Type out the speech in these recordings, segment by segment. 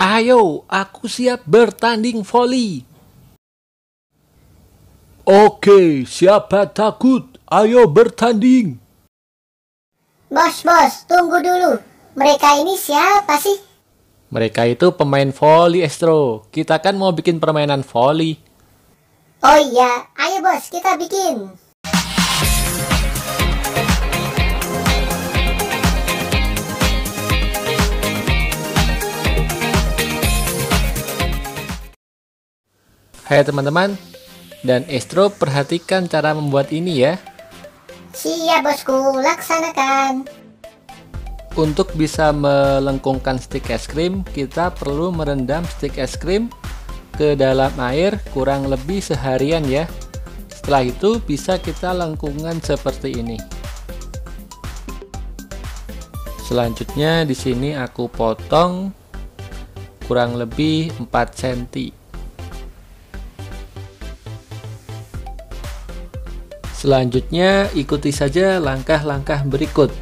Ayo, aku siap bertanding voli. Oke, siapa takut? Ayo bertanding. Bos, tunggu dulu. Mereka ini siapa sih? Mereka itu pemain voli, Estro. Kita kan mau bikin permainan voli. Oh iya, ayo bos, kita bikin. Hai teman-teman, dan Estro perhatikan cara membuat ini ya. Siap bosku, laksanakan. Untuk bisa melengkungkan stik es krim, kita perlu merendam stik es krim ke dalam air kurang lebih seharian ya. Setelah itu bisa kita lengkungkan seperti ini. Selanjutnya di sini aku potong kurang lebih 4 cm. Selanjutnya, ikuti saja langkah-langkah berikut.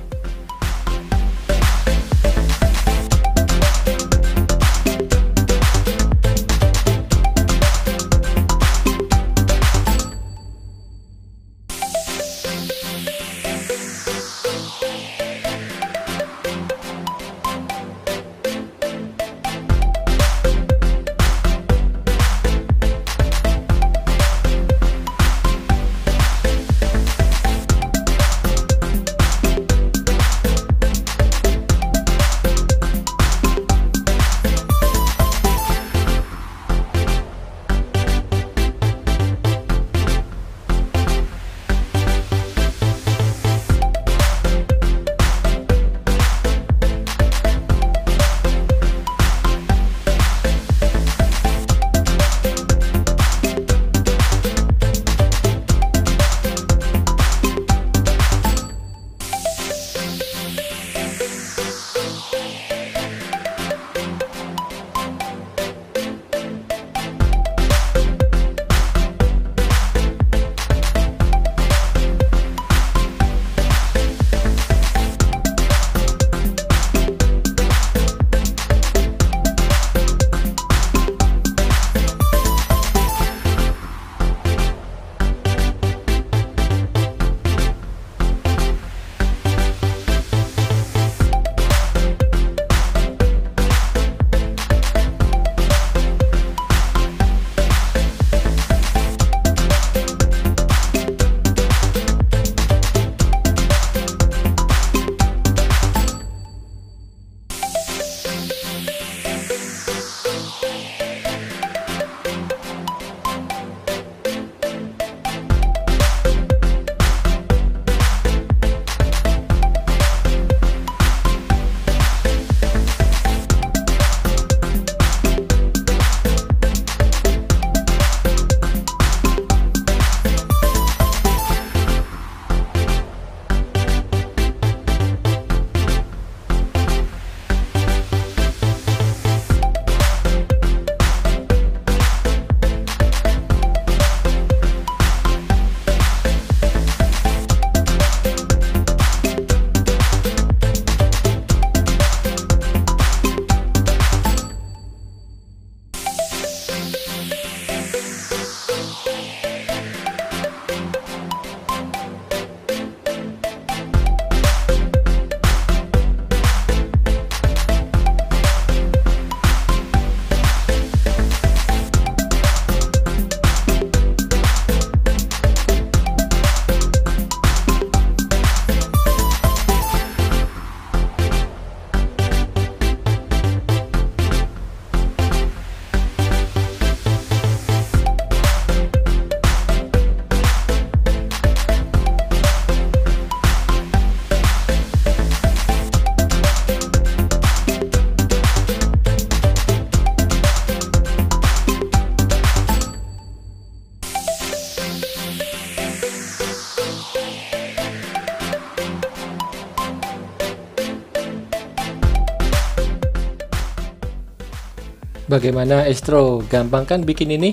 Bagaimana Estro? Gampang kan bikin ini?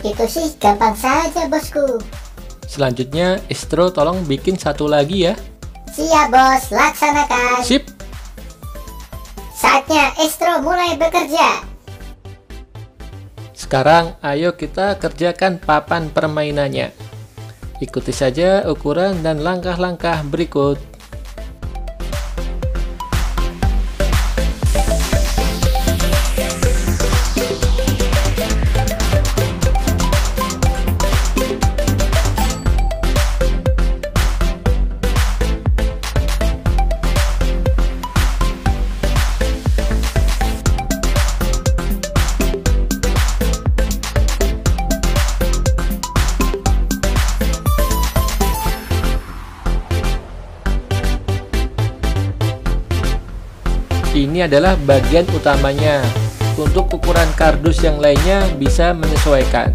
Itu sih gampang saja bosku. Selanjutnya Estro tolong bikin satu lagi ya. Siap bos, laksanakan. Sip. Saya saatnya Estro mulai bekerja. Sekarang ayo kita kerjakan papan permainannya. Ikuti saja ukuran dan langkah-langkah berikut. Ini adalah bagian utamanya. Untuk ukuran kardus yang lainnya bisa menyesuaikan.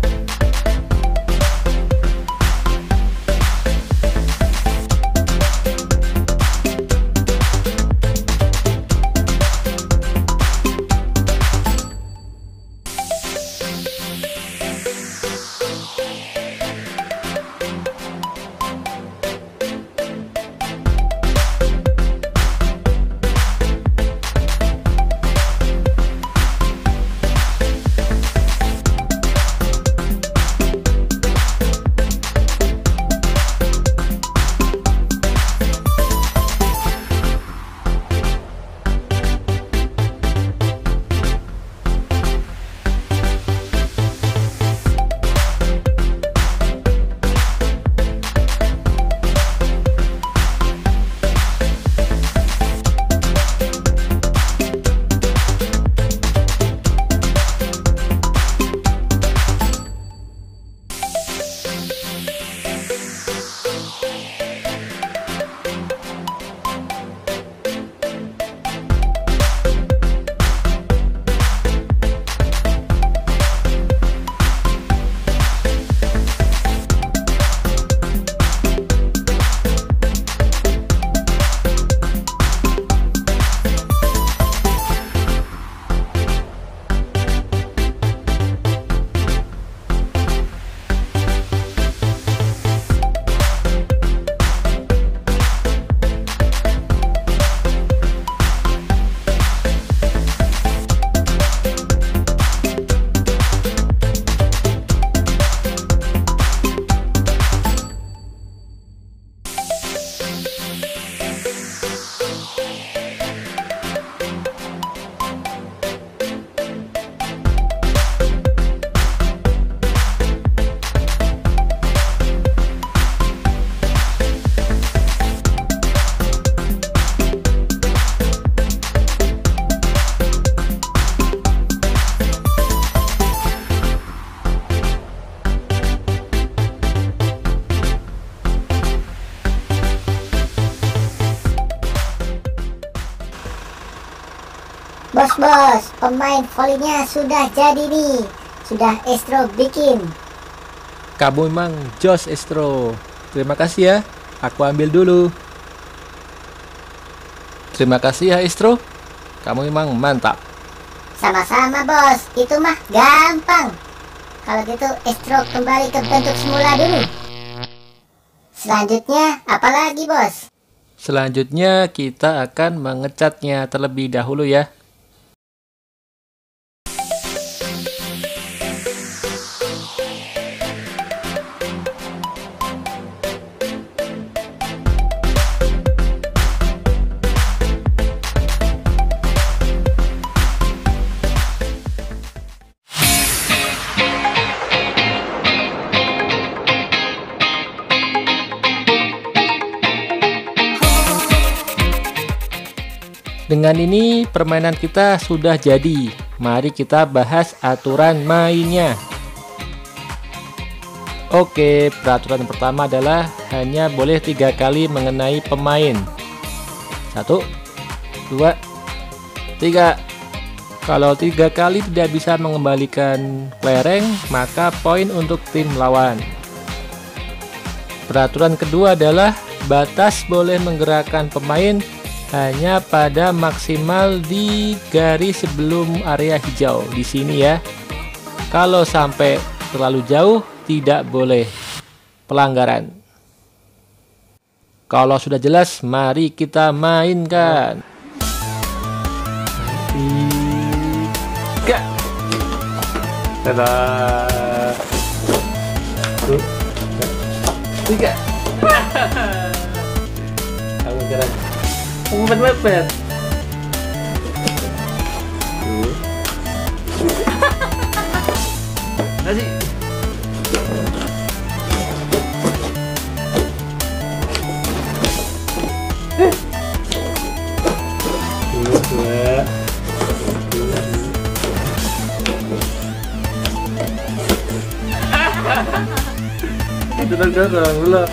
Bos, pemain volinya sudah jadi nih. Sudah Estro bikin. Kamu memang jos, Estro. Terima kasih ya. Aku ambil dulu. Terima kasih ya, Estro. Kamu memang mantap. Sama-sama, Bos. Itu mah gampang. Kalau gitu, Estro kembali ke bentuk semula dulu. Selanjutnya, apa lagi, Bos? Selanjutnya, kita akan mengecatnya terlebih dahulu ya. Dengan ini permainan kita sudah jadi. Mari kita bahas aturan mainnya. Oke, peraturan pertama adalah hanya boleh 3 kali mengenai pemain. 1, 2, 3. Kalau 3 kali tidak bisa mengembalikan kelereng, maka poin untuk tim lawan. Peraturan kedua adalah batas boleh menggerakkan pemain hanya pada maksimal di garis sebelum area hijau di sini ya. Kalau sampai terlalu jauh tidak boleh, pelanggaran. Kalau sudah jelas, mari kita mainkan. 3. Dadah. 2, 3. Aku keren. Mepet-mepet. Nasi. Itu kan jarang lah.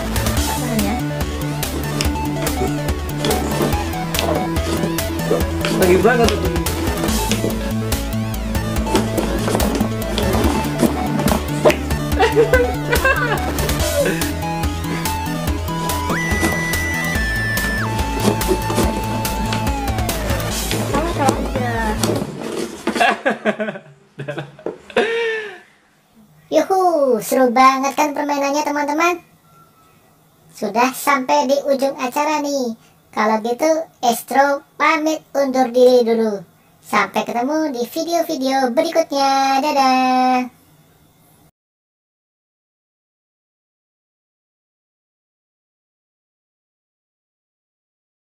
Lagi berangkat tuh. Yuhu, seru banget kan permainannya teman-teman. Sudah sampai di ujung acara nih. Kalau gitu Estro pamit undur diri dulu. Sampai ketemu di video-video berikutnya. Dadah.